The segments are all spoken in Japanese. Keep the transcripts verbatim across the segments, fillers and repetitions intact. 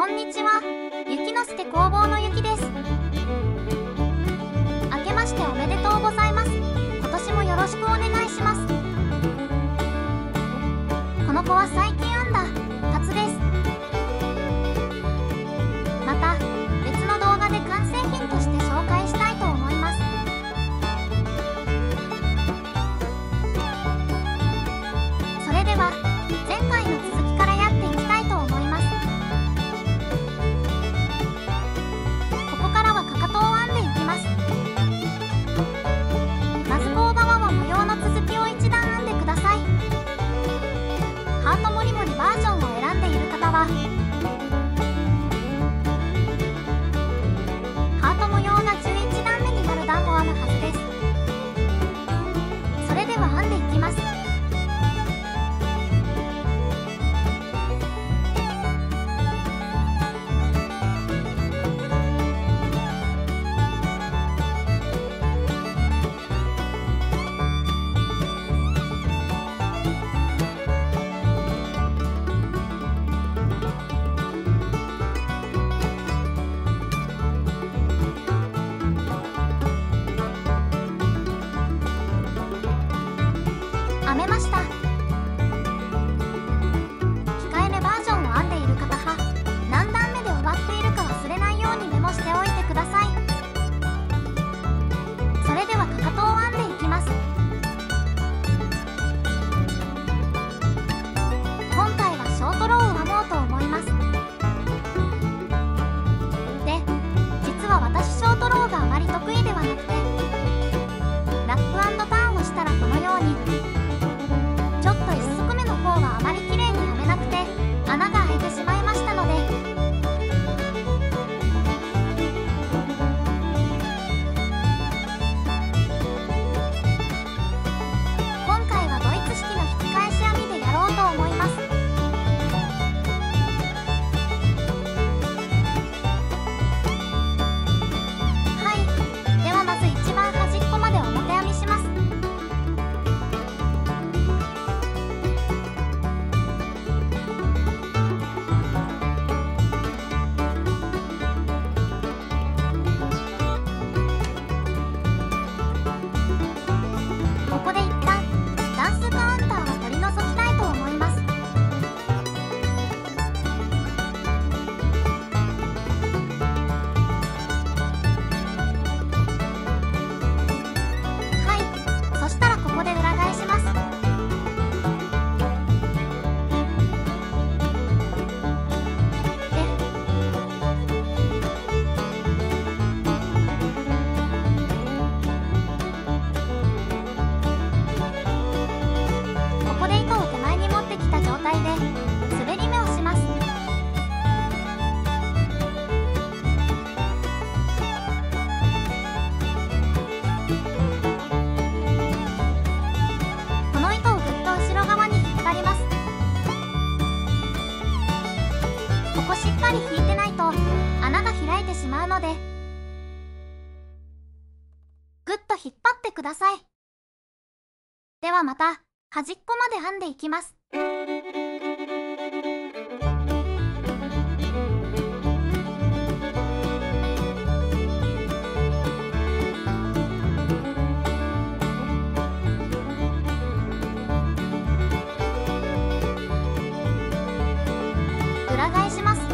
こんにちは、雪の助工房のゆきです。明けましておめでとうございます。今年もよろしくお願いします。この子は最近編んだタツです。また別の動画で完成品として紹介したいと思います。それでは前回の続きからやっていきたいと思います。ハート模様がじゅういち段目になる段を編むはずです。それでは編んでいきます。編めました。控えめバージョンを編んでいる方は何段目で終わっているか忘れないようにメモしておいてください。それではかかとを編んでいきます。今回はショートローを編もうと思います。で、実は私ショートローがあまり得意ではなくて、ラップ&ターンをしたらこのようにあまり綺麗に編めなくて穴が開いてしまいましたので、今回はドイツ式の引き返し編みでやろうと思います。はい、ではまず一番端っこまで表編みします。なのでぐっと引っ張ってください。ではまた端っこまで編んでいきます。裏返します。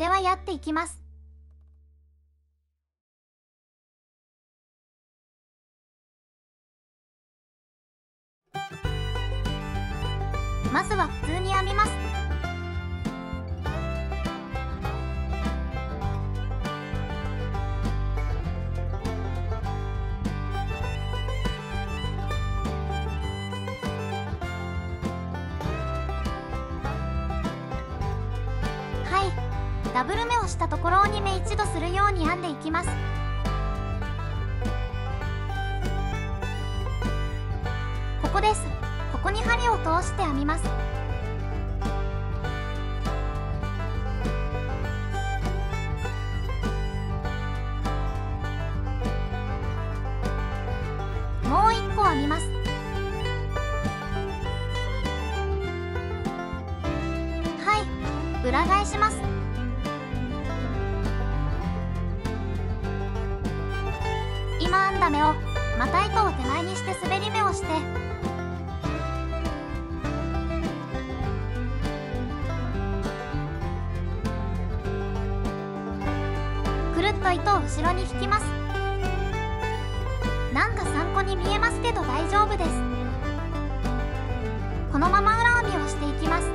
ではやっていきます。まずは普通に編みます。はい、ダブル目をしたところをにめ一度するように編んでいきます。ここです。ここに針を通して編みます。もう一個編みます。はい、裏返します。今編んだ目をまた糸を手前にして滑り目をして。糸を後ろに引きます。なんか参考に見えますけど大丈夫です。このまま裏編みをしていきます。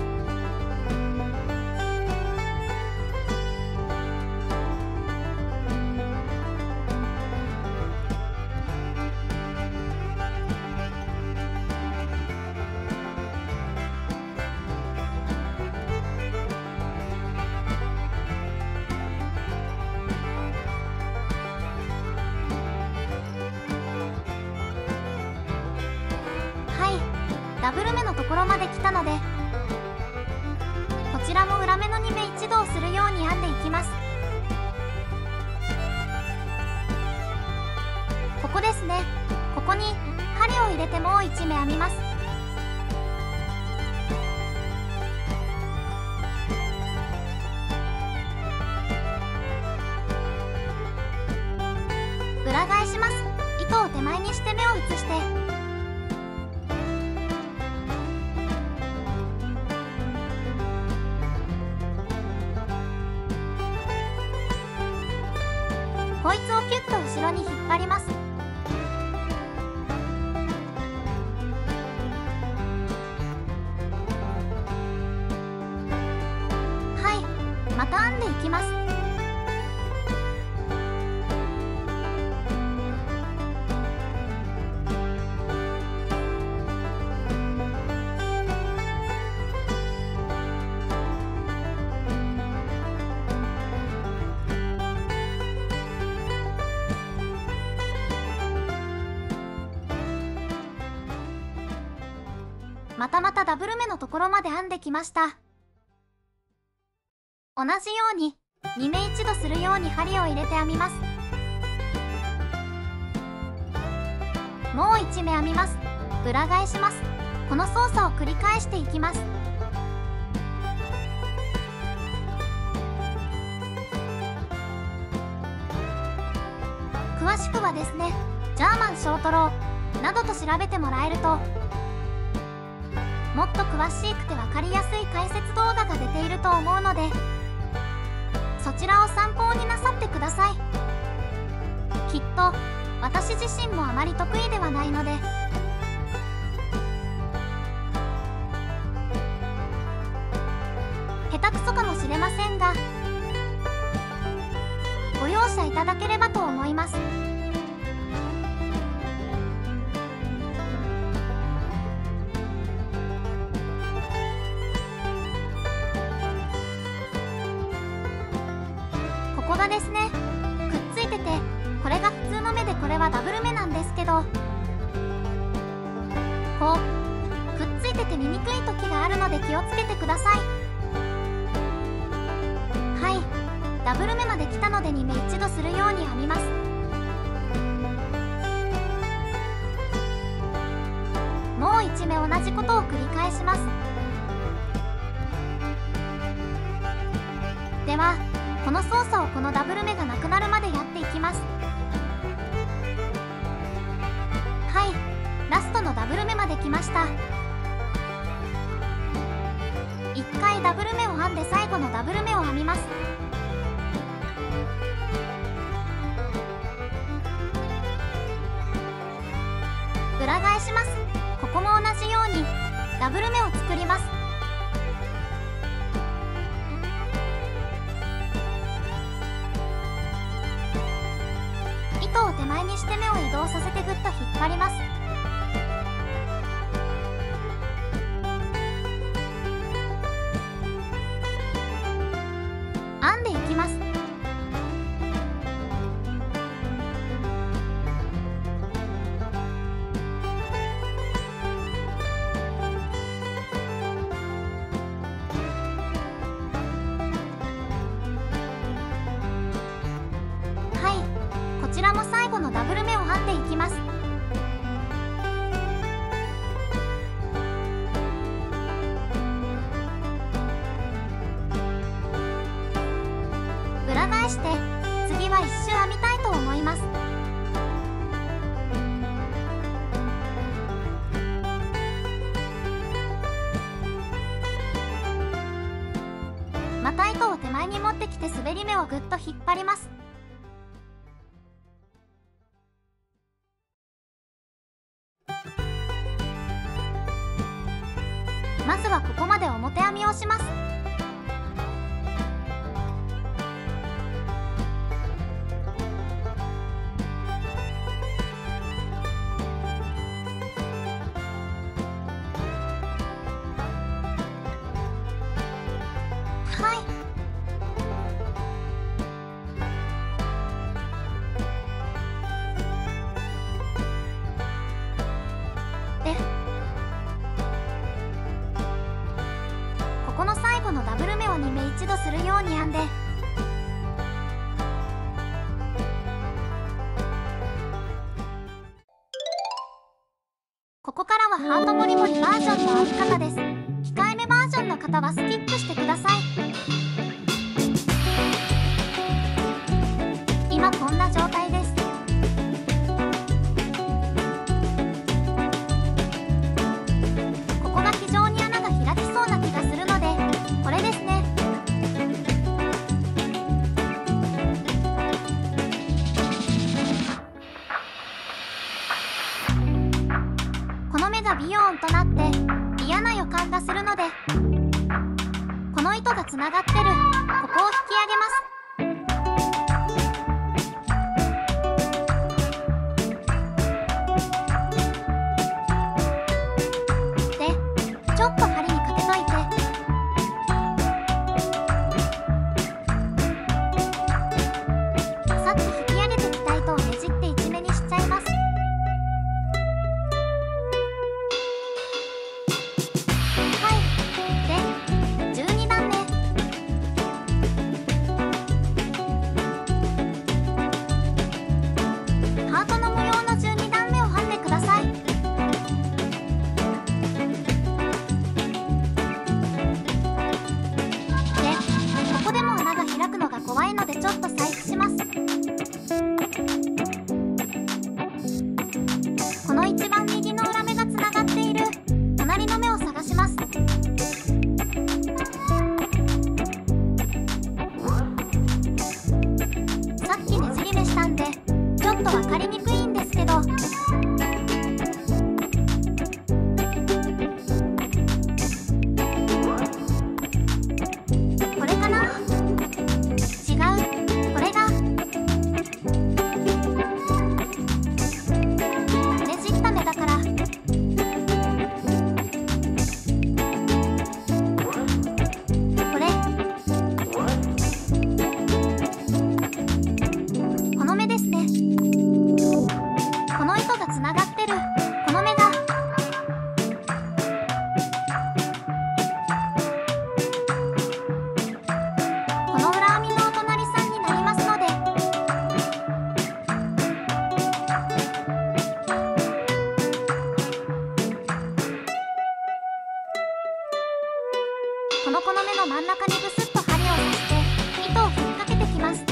ダブル目のところまで来たので、こちらも裏目のに目一度をするように編んでいきます。ここですね。ここに針を入れてもういち目編みます。裏返します。糸を手前にして目を移してこいつをキュッと後ろに引っ張ります。はい、また編んでいきます。またまたダブル目のところまで編んできました。同じようにに目一度するように針を入れて編みます。もういち目編みます。裏返します。この操作を繰り返していきます。詳しくはですね、ジャーマンショートローなどと調べてもらえるともっと詳しくて分かりやすい解説動画が出ていると思うので、そちらを参考になさってください。きっと私自身もあまり得意ではないので、下手くそかもしれませんがご容赦いただければと思います。ここがですね、くっついてて、これが普通の目でこれはダブル目なんですけど、こうくっついてて見にくい時があるので気をつけてください。はい、ダブル目まで来たのでに目一度するように編みます。もういち目同じことを繰り返します。ではこの操作をこのダブル目がなくなるまでやっていきます。はい、ラストのダブル目まで来ました。いっかいダブル目を編んで最後のダブル目を編みます。ダブル目を作ります。糸を手前にして目を移動させてぐっと引っ張ります。編んでいきます。はい、こちらも最後のダブル目を編んでいきます。裏返して次は一周編みたいと思います。また糸を手前に持ってきて滑り目をぐっと引っ張ります。まずはここまで表編みをします。この最後のダブル目をに目一度するように編んで、ここからはハートモリモリバージョンの編み方です。控えめバージョンの方はスキップしてください。今こんな状態です。ビヨーンとなって嫌な予感がするので、この糸がつながってるここを引き上げます。でちょっと針にかけといて、さっき引き上げてきた糸をねじって一目にしちゃいます。怖いのでちょっと細工します。この一番右の裏目がつながっている隣の目を探します。さっきねじり目したんでちょっと分かりにくいんですけど、このこの目の真ん中にぐすっと針を刺して糸を引っ掛けてきます。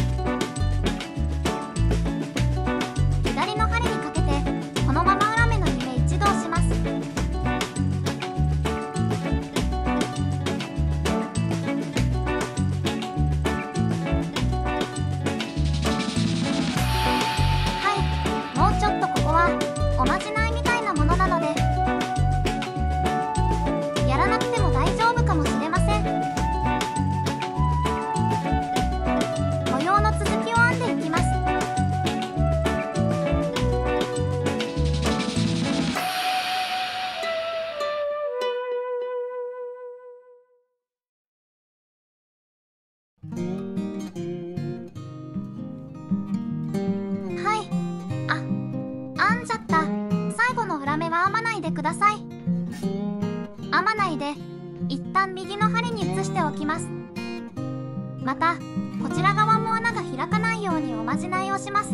左の針にかけてこのまま裏目のに目一度押します。はい、もうちょっとここはおまじないみたいなものなのでください。編まないで一旦右の針に移しておきます。またこちら側も穴が開かないようにおまじないをします。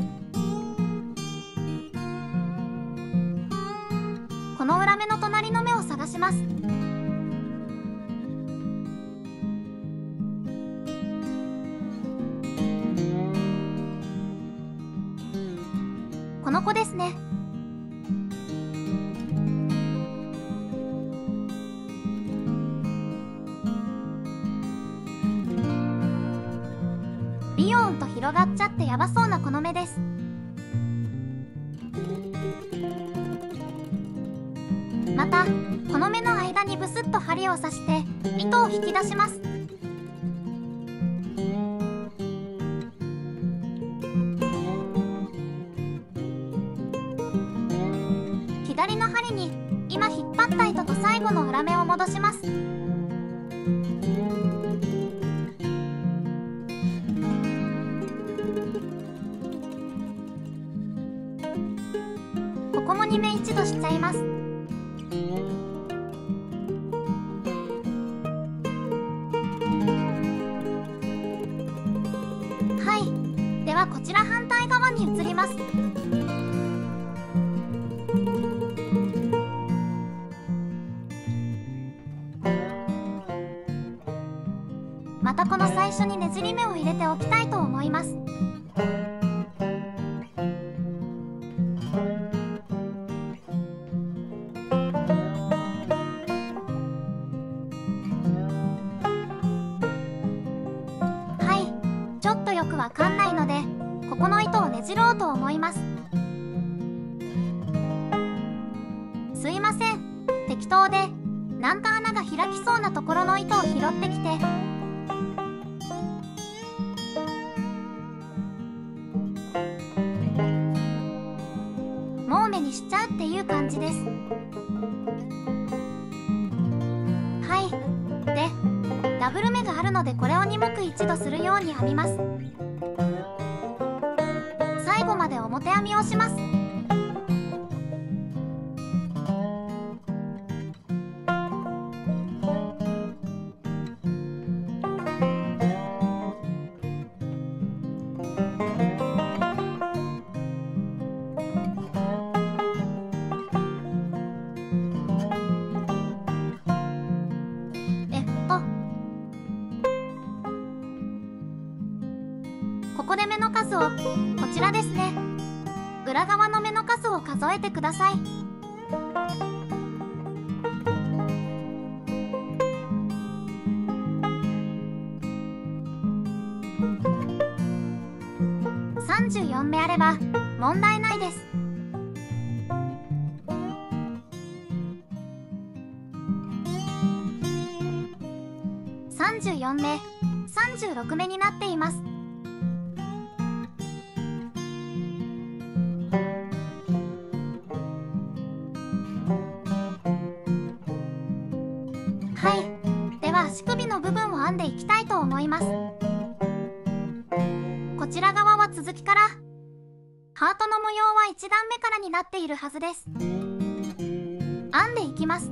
この裏目の隣の目を探します。この子ですね。ビヨーンと広がっちゃってやばそうなこの目です。またこの目の間にブスッと針を刺して糸を引き出します。左の針に今引っ張った糸と最後の裏目を戻します。ここもに目一度しちゃいます。はい、ではこちら反対側に移ります。またこの最初にねじり目を入れておきたいと思います。はい、ちょっとよくわかんないのでここの糸をねじろうと思います。すいません、適当でなんか穴が開きそうなところの糸を拾ってきて、もう目にしちゃうっていう感じです。はい、でダブル目があるのでこれをに目一度するように編みます。最後まで表編みをします。ここで目の数を、こちらですね、裏側の目の数を数えてください。さんじゅうよん目あれば問題ないです。さんじゅうよん目、さんじゅうろく目になっています。はい、では足首の部分を編んでいきたいと思います。こちら側は続きから、ハートの模様はいち段目からになっているはずです。編んでいきます。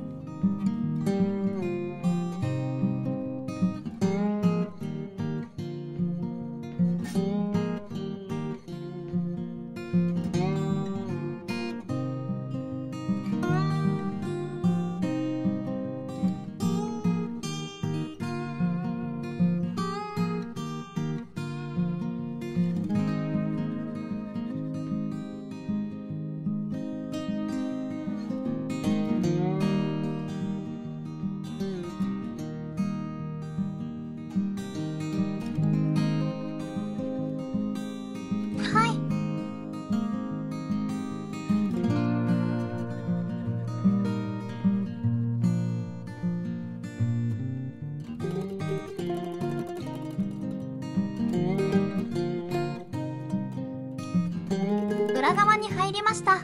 裏側に入りました。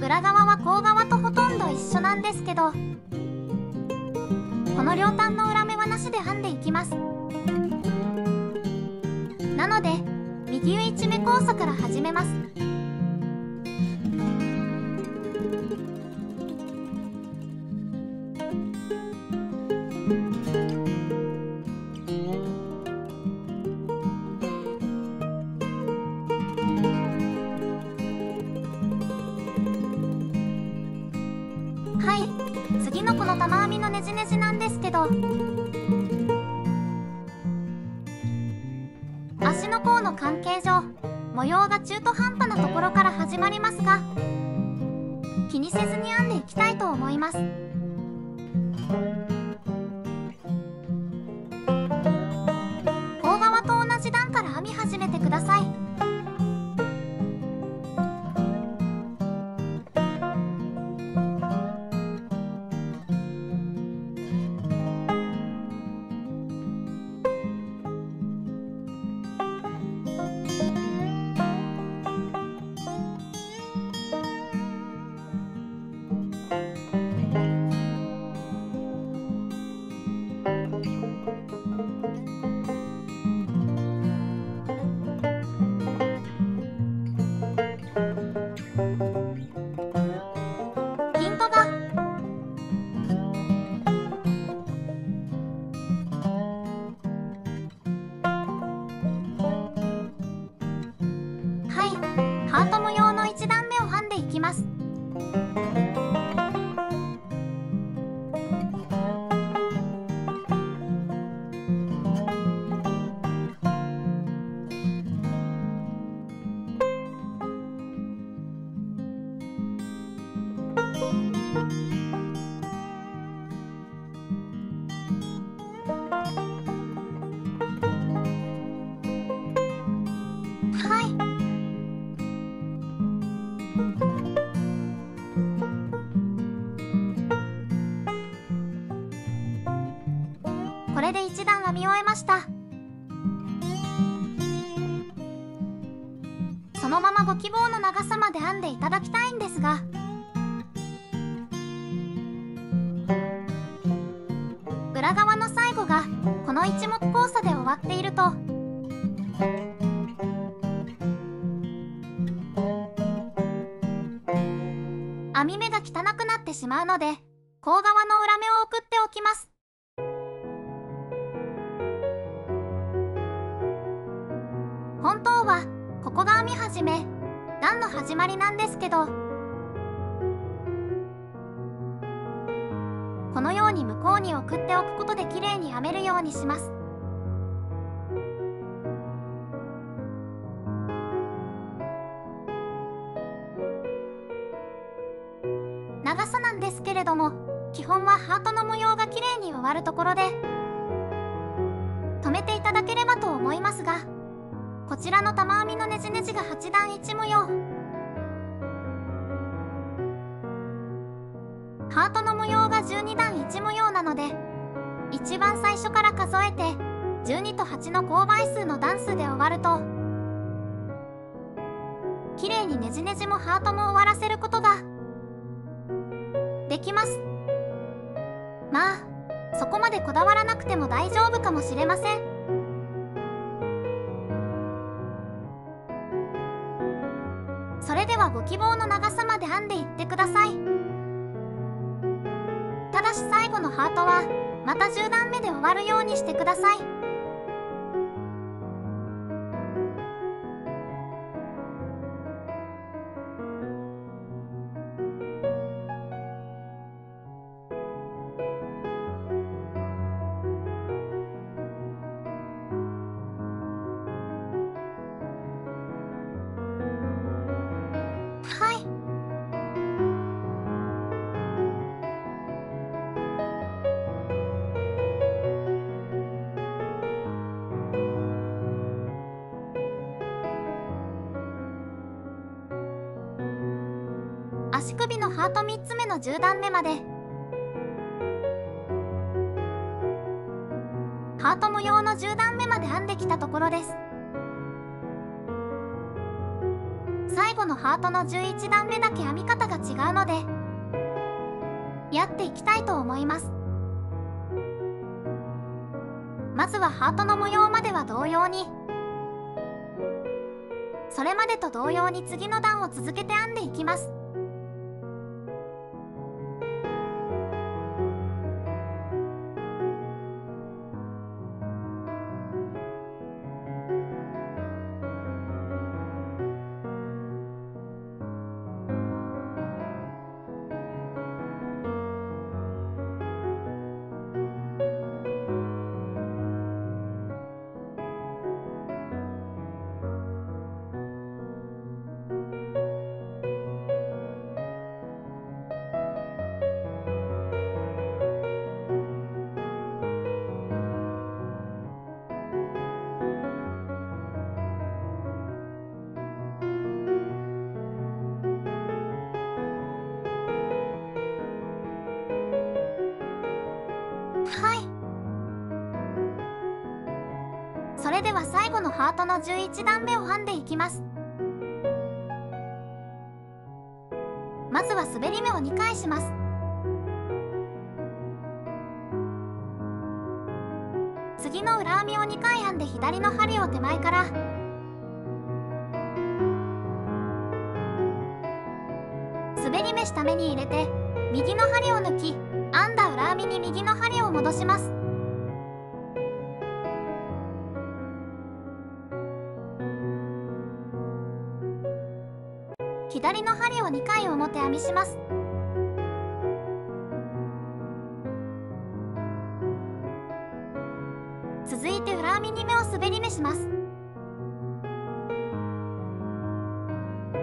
裏側は甲側とほとんど一緒なんですけど、この両端の裏目はなしで編んでいきます。なので右上いち目交差から始めます。と足の甲の関係上、模様が中途半端なところから始まりますが、気にせずに編んでいきたいと思います。甲側と同じ段から編み始めてください。これで一段編み終えました。そのままご希望の長さまで編んでいただきたいんですが、裏側の最後がこの一目交差で終わっていると編み目が汚くなってしまうので、甲側の裏目を送っておきます。本当はここが編み始め、段の始まりなんですけど、このように向こうに送っておくことで綺麗に編めるようにします。長さなんですけれども、基本はハートの模様が綺麗に終わるところで止めていただければと思いますが、こちらの玉編みのねじねじがはち段いち模様、ハートの模様がじゅうに段いち模様なので、一番最初から数えてじゅうにとはちの勾配数の段数で終わると、綺麗にねじねじもハートも終わらせることができます。まあそこまでこだわらなくても大丈夫かもしれません。それではご希望の長さまで編んでいってください。ただし最後のハートはまたじゅう段目で終わるようにしてください。足首のハートみっつめのじゅう段目まで、ハート模様のじゅう段目まで編んできたところです。最後のハートのじゅういち段目だけ編み方が違うのでやっていきたいと思います。まずはハートの模様までは同様に、それまでと同様に次の段を続けて編んでいきます。それでは最後のハートのじゅういちだんめを編んでいきます。まずは滑り目をにかいします。次の裏編みをにかい編んで左の針を手前から、滑り目下目に入れて右の針を抜き、編んだ裏編みに右の針を戻します。左の針をにかい表編みします。続いて裏編みに目を滑り目します。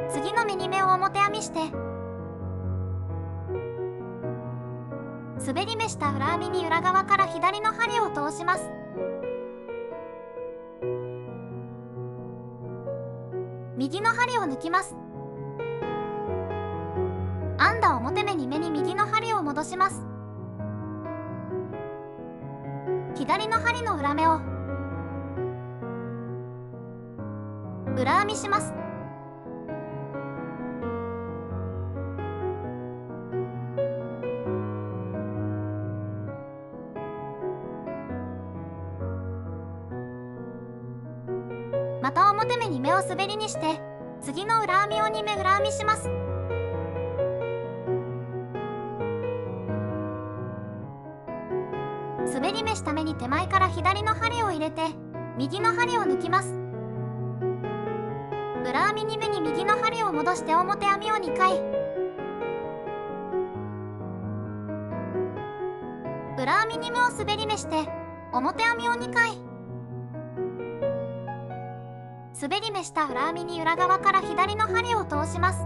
次の目に目を表編みして、滑り目した裏編みに裏側から左の針を通します。右の針を抜きます。編んだ表目に目に右の針を戻します。左の針の裏目を裏編みします。また表目に目を滑りにして、次の裏編みをに目裏編みします。滑り目下目に手前から左の針を入れて右の針を抜きます。裏編みに目に右の針を戻して表編みをにかい、裏編みに目を滑り目して表編みをにかい、滑り目した裏編みに裏側から左の針を通します。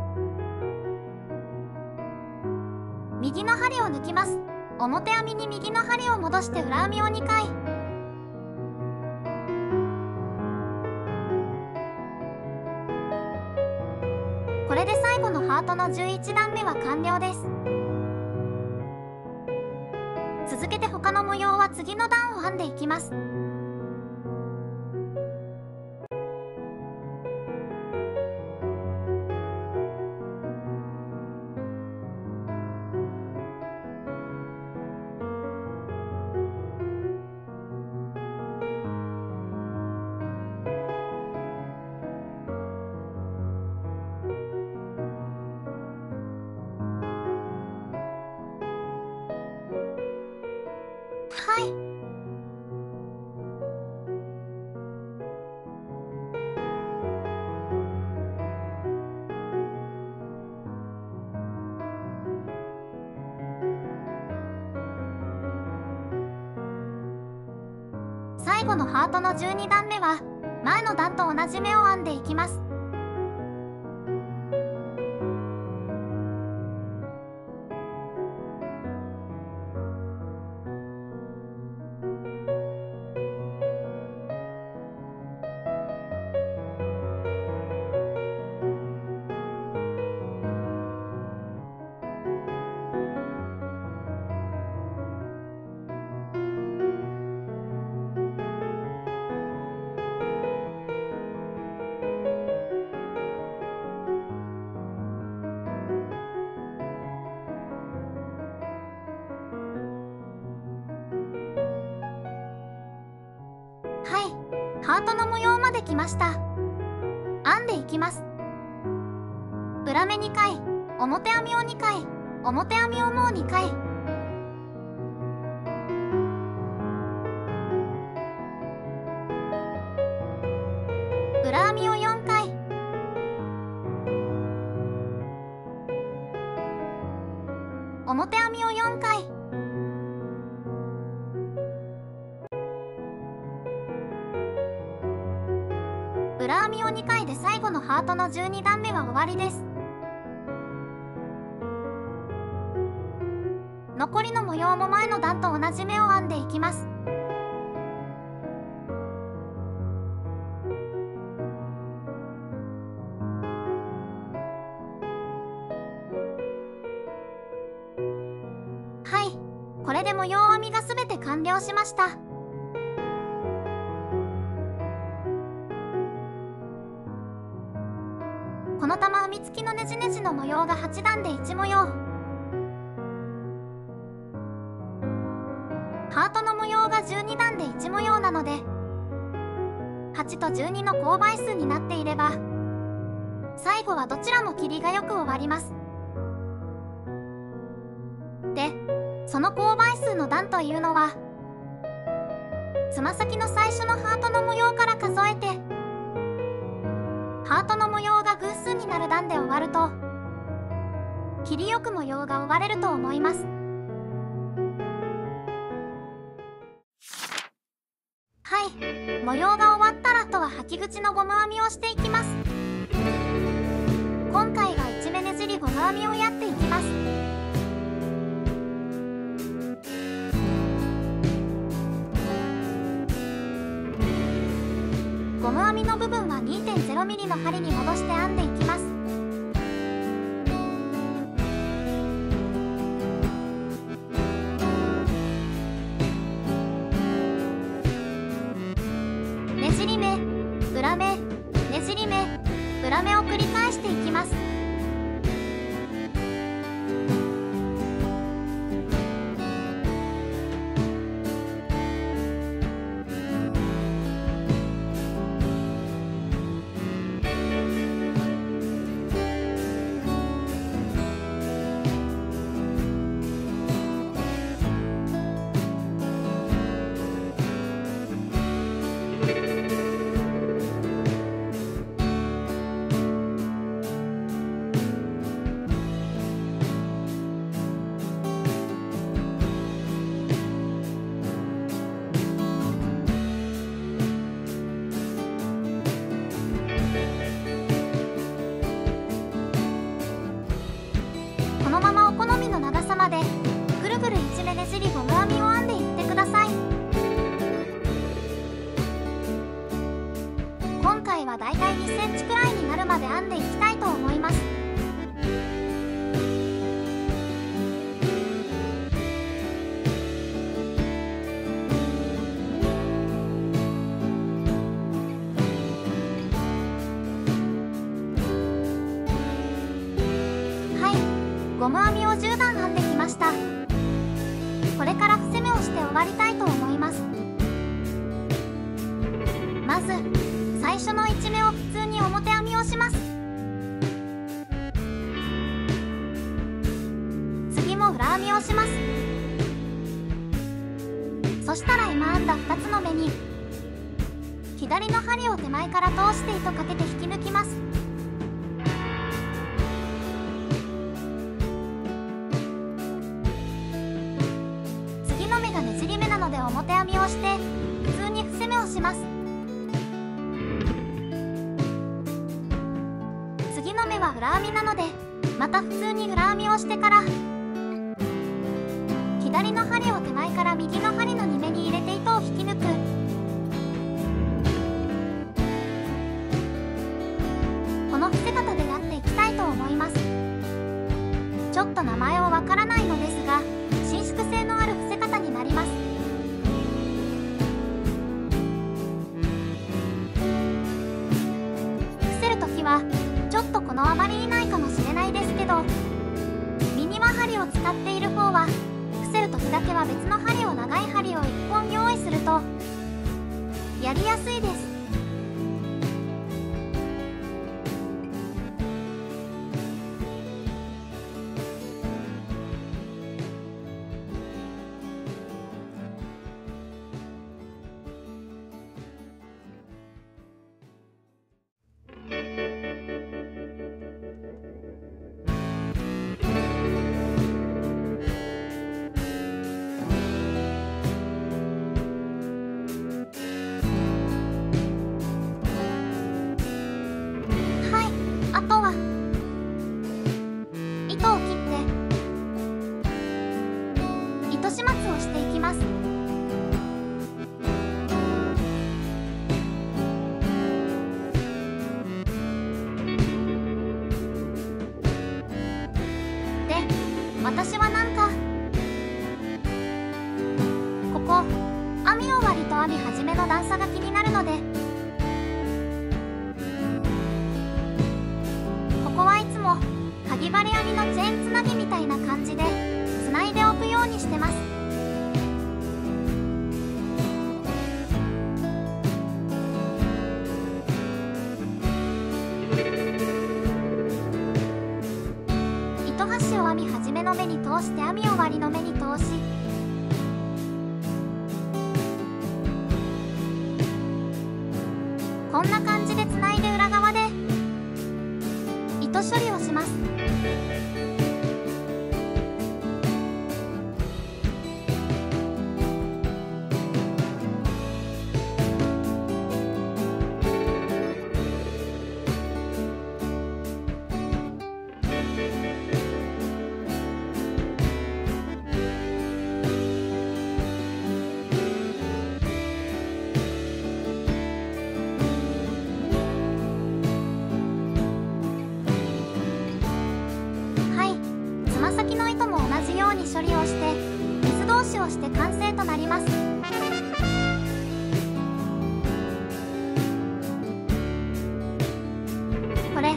右の針を抜きます。表編みに右の針を戻して裏編みをにかい、これで最後のハートのじゅういちだんめは完了です。続けて他の模様は次の段を編んでいきます。最後のハートのじゅうにだんめは前の段と同じ目を編んでいきます。ハートの模様まで来ました。編んでいきます。裏目にかい、表編みをにかい、表編みをもうにかい、裏編みをよんかい、表編みをよんかい、裏編みをにかいで最後のハートのじゅうにだんめは終わりです。残りの模様も前の段と同じ目を編んでいきます。はい、これで模様編みがすべて完了しました。この玉編み付きのねじねじの模様がはち段でいち模様、ハートの模様がじゅうに段でいち模様なのではちとじゅうにの勾配数になっていれば最後はどちらも切りがよく終わります。でその勾配数の段というのはつま先の最初のハートの模様から数えてハートの模様が偶数になる段で終わると切りよく模様が終われると思います。はい、模様が終わったらとは履き口のゴム編みをしていきます。今回はいちめねじりゴム編みをやっていきます。ゴム編みの部分は にてんゼロミリ の針に戻して編んでいきます。ねじり目、裏目、ねじり目、裏目を繰り返していきます。だいたいにセンチくらいになるまで編んでいきたいと思います。はい、ゴム編みをじゅう段編んできました。これから伏せ目をして終わりたいと思います。まず最初のいち目を普通に表編みをします。次も裏編みをします。そしたら今編んだふたつの目に左の針を手前から通して糸かけて引き抜きます。次の目がねじり目なので表編みをして普通に伏せ目をします。裏編みなのでまた普通に裏編みをしてから左の針を手前から右の針のに目に入れて糸を引き抜く。この伏せ方でやっていきたいと思います。ちょっと名前はわからないのですが伸縮性のある伏せ方になります。伏せるときはちょっとこのあまりいないかもしれないですけどミニは針を使っている方は伏せる時だけは別の針を長い針をいっぽん用意するとやりやすいです。の目に通して網を割の目に通し、こんな感じでつないで裏側で糸処理をします。処理をして水通しをして完成となります。これ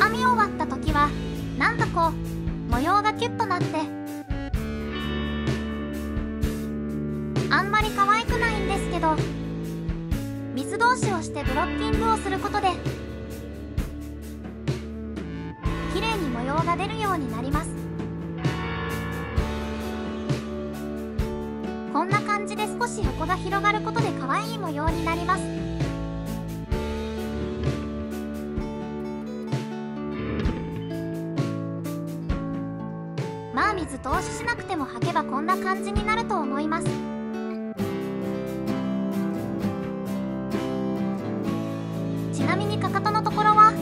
網を割った時はなんかこう模様がキュッとなってあんまり可愛くないんですけど、水通しをしてブロッキングをすることで綺麗に模様が出るようになります。こんな感じで少し横が広がることで可愛い模様になります。まあ水通ししなくても履けばこんな感じになると思います。ちなみにかかとのところは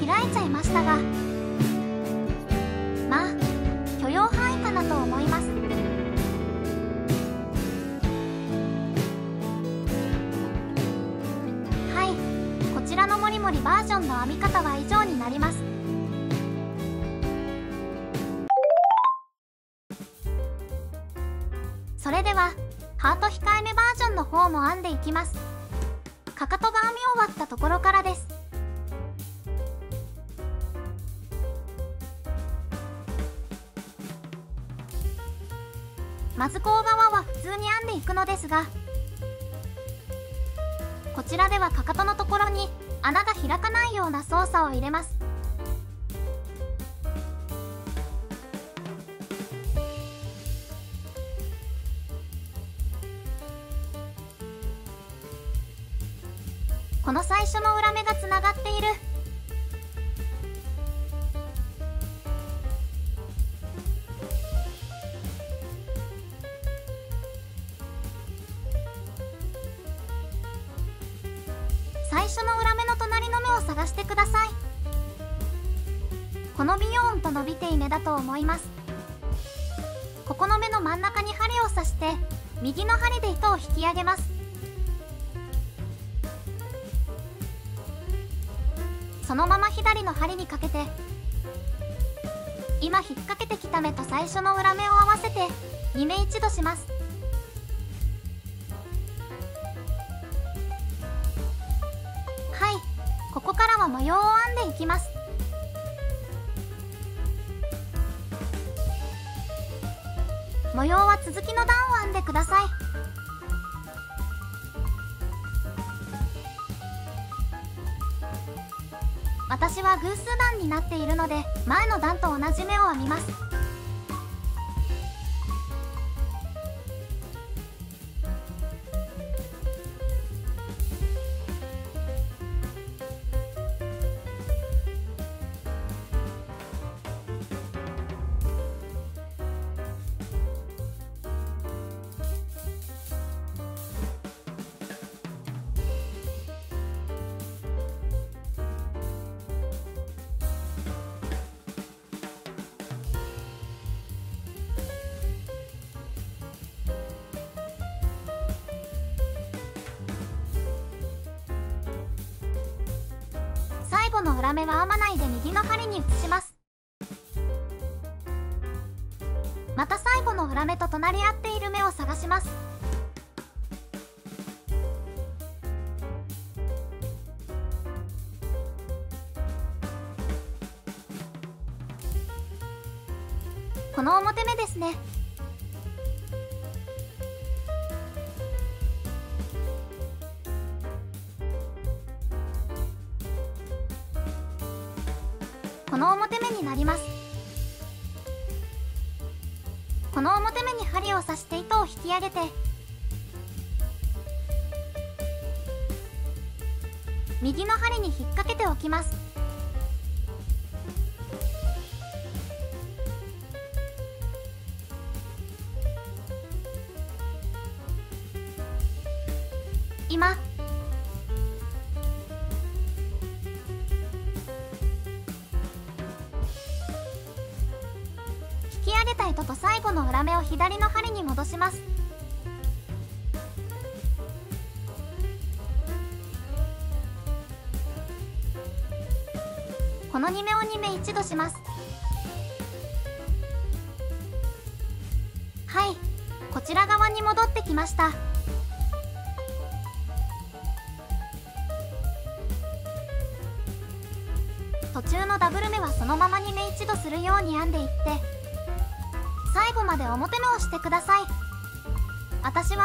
開いちゃいましたが、まあ許容範囲かなと思います。はい、こちらのもりもりバージョンの編み方は以上になります。それではハート控えめバージョンの方も編んでいきます。かかとが編み終わったところからです。まず甲側は普通に編んでいくのですが、こちらではかかとのところに穴が開かないような操作を入れます。この最初の裏目がつながっている最初の裏目の隣の目を探してください。このビヨーンと伸びてい目だと思います。ここの目の真ん中に針を刺して右の針で糸を引き上げます。そのまま左の針にかけて今引っ掛けてきた目と最初の裏目を合わせてに目一度します。ここからは模様を編んでいきます。模様は続きの段を編んでください。私は偶数段になっているので前の段と同じ目を編みます。最後の裏目は編まないで右の針に移します。また最後の裏目と隣り合っている目を探します。この表目ですね。この表目になります。この表目に針を刺して糸を引き上げて右の針に引っ掛けておきます。今引き上げた糸と最後の裏目を左の針に戻します。このに目をに目一度します。はい、こちら側に戻ってきました。途中のダブル目はそのままに目一度するように編んでいって最後まで表目をしてください。私は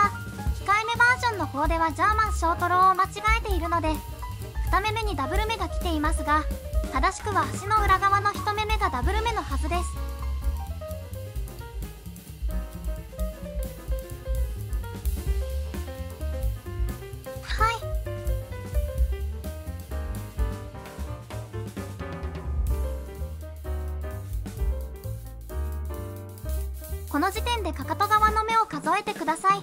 控えめバージョンの方ではジャーマンショートローを間違えているのでに目目にダブル目が来ていますが、正しくは端の裏側のいち目目がダブル目のはずです。はい、この時点でかかと側の目を数えてください。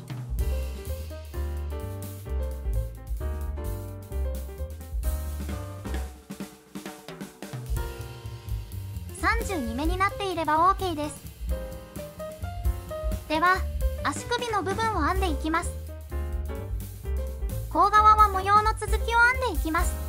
さんじゅうに目になっていれば OK です。では足首の部分を編んでいきます。甲側は模様の続きを編んでいきます。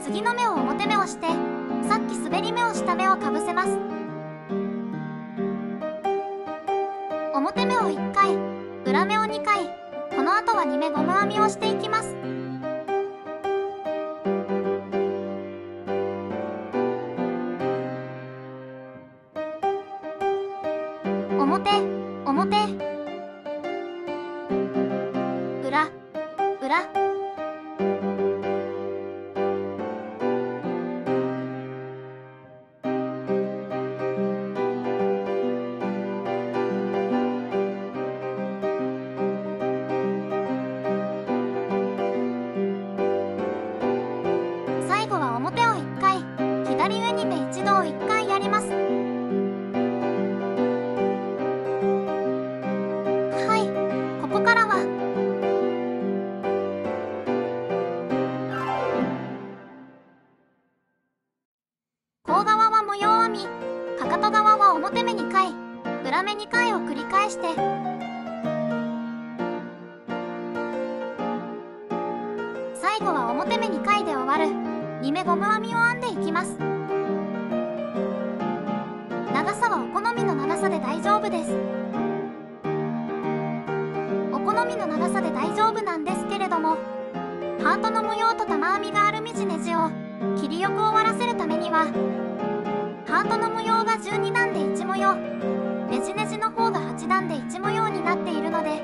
次の目を表目をして、さっき滑り目をした目をかぶせます。表目をいっかい、裏目をにかい、この後はに目ゴム編みをしていきます。表、表、裏、裏、表目にかい、裏目にかいを繰り返して最後は表目にかいで終わるに目ゴム編みを編んでいきます。長さはお好みの長さで大丈夫です。お好みの長さで大丈夫なんですけれども、ハートの模様と玉編みがあるみじねじを切りよく終わらせるためにはハートの模様がじゅうに段でいち模様、ねじねじの方がはち段でいち模様になっているので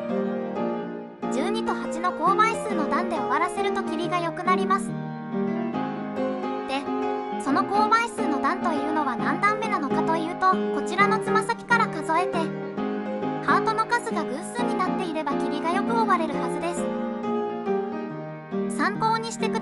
じゅうにとはちの勾配数の段で終わらせると切りが良くなります。で、その勾配数の段というのは何段目なのかというと、こちらのつま先から数えてハートの数が偶数になっていれば切りがよく終われるはずです。参考にしてください。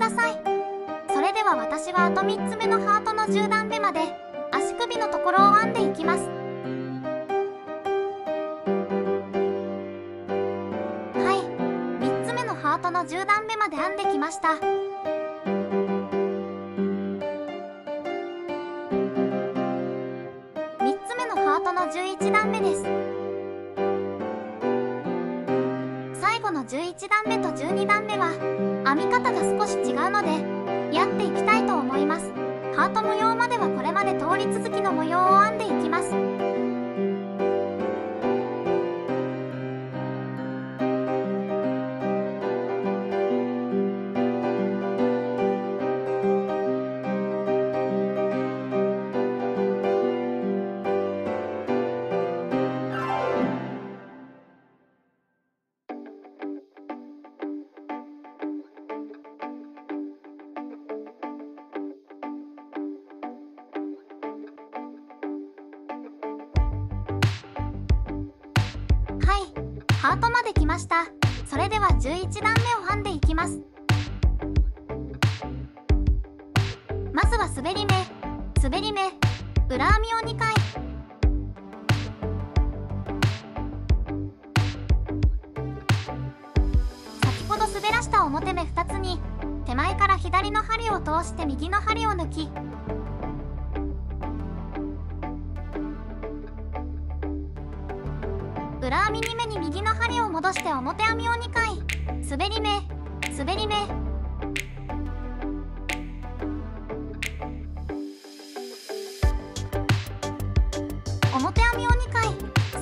のじゅうだんめまで編んできました。みっつめのハートのじゅういちだんめです。最後のじゅういちだんめとじゅうにだんめは編み方が少し違うのでやっていきたいと思います。ハート模様まではこれまで通り続きの模様を編んでいきます。ハートまで来ました。それではじゅういちだんめを編んでいきます。まずは滑り目滑り目裏編みをにかい、先ほど滑らした表目ふたつに手前から左の針を通して右の針を抜き、裏編みに目に右の針を戻して表編みをにかい滑り目滑り目表編みをにかい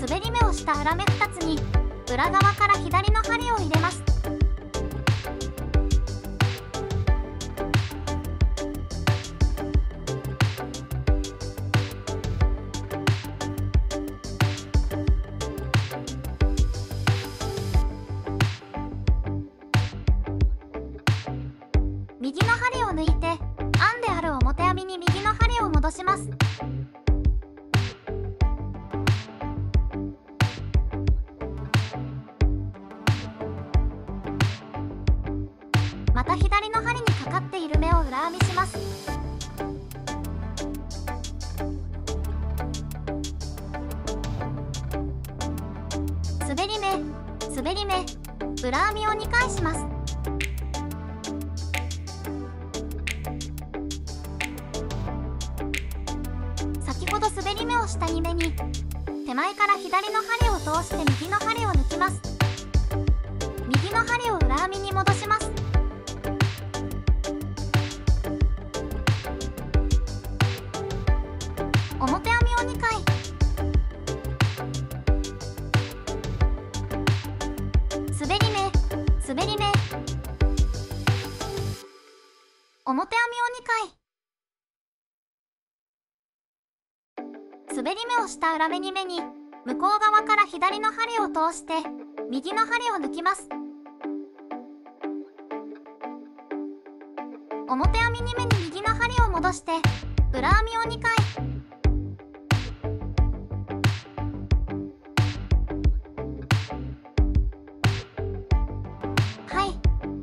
滑り目をした裏目ふたつに裏側から左の針を入れます。右の針を抜いて編んである表編みに右の針を戻します。また左の針にかかっている目を裏編みします。滑り目滑り目裏編みをにかいします。滑り目を下に目に手前から左の針を通して右の針を抜きます。右の針を裏編みに戻します。表編みをにかい滑り目滑り目表編みをにかい滑り目をした裏目に目に向こう側から左の針を通して右の針を抜きます。表編みに目に右の針を戻して裏編みをにかいはい、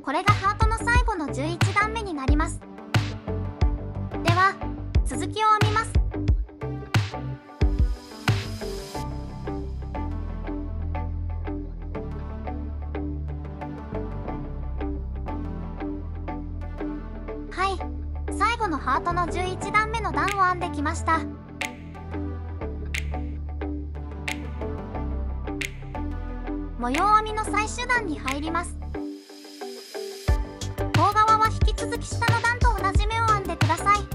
これがハートの最後のじゅういちだんめになります。では続きを編みます。最後のハートのじゅういちだんめの段を編んできました。模様編みの最終段に入ります。甲側は引き続き下の段と同じ目を編んでください。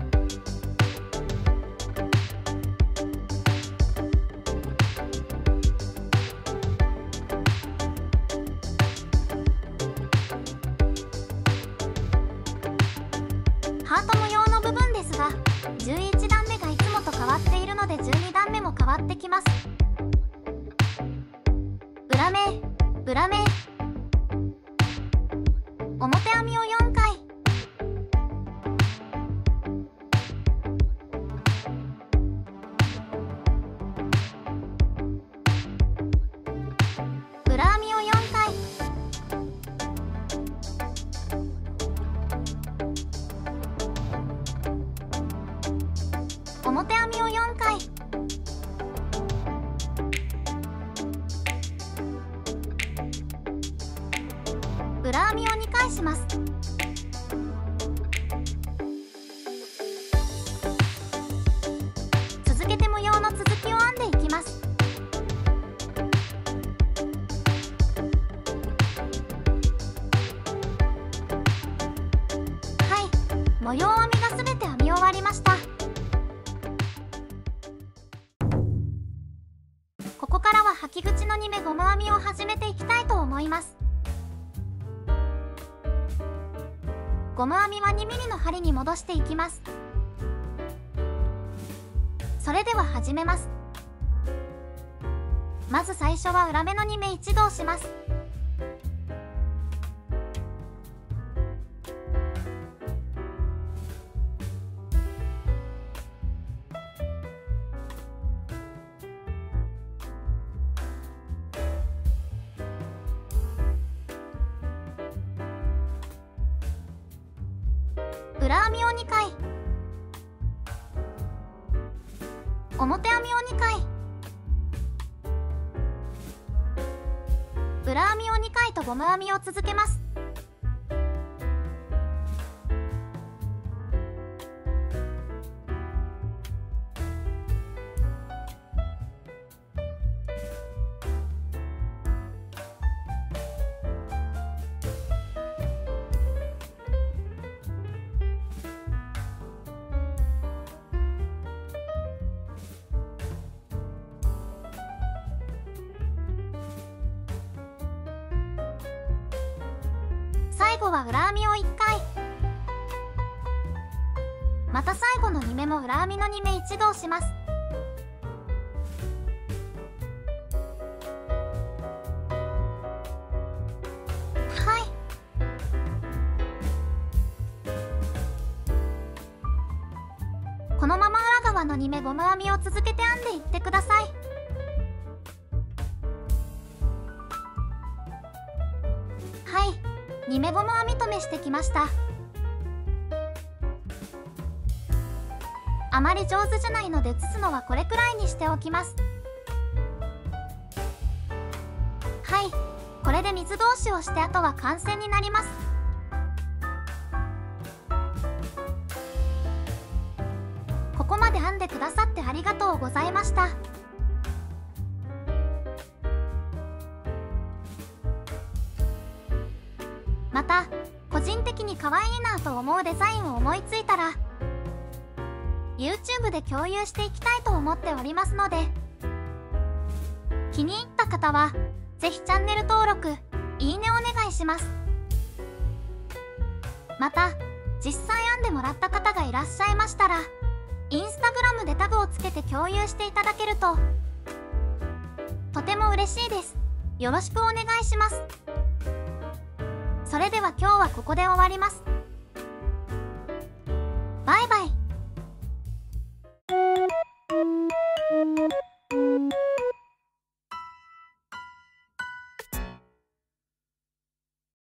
じゅういちだんめがいつもと変わっているのでじゅうにだんめも変わってきます。裏目裏目表編みをよんかい裏編みをよんかい表編みをよんかいします。続けて模様の続きを編んでいきます。はい、模様編みがすべて編み終わりました。ここからは履き口のにめゴム編みを始めていきたいと思います。ゴム編みは にミリ の針に戻していきます。それでは始めます。まず最初は裏目のにめ一度押します。裏編みをにかい、表編みをにかい、裏編みをにかいとゴム編みを続けます。最後は裏編みをいっかい、また最後のにめも裏編みのにめ一度押します。はい、このまま裏側のにめゴム編みを続けて編んでいってください。はい、にめゴム編み留めしてきました。あまり上手じゃないのでつすのはこれくらいにしておきます。はい、これで水通しをして、あとは完成になります。ここまで編んでくださってありがとうございました。また、個人的に可愛いなと思うデザインを思いついたら ユーチューブ で共有していきたいと思っておりますので、気に入った方はぜひチャンネル登録、いいねお願いします。また、実際編んでもらった方がいらっしゃいましたら インスタグラム でタグをつけて共有していただけるととても嬉しいです。よろしくお願いします。それでは今日はここで終わります。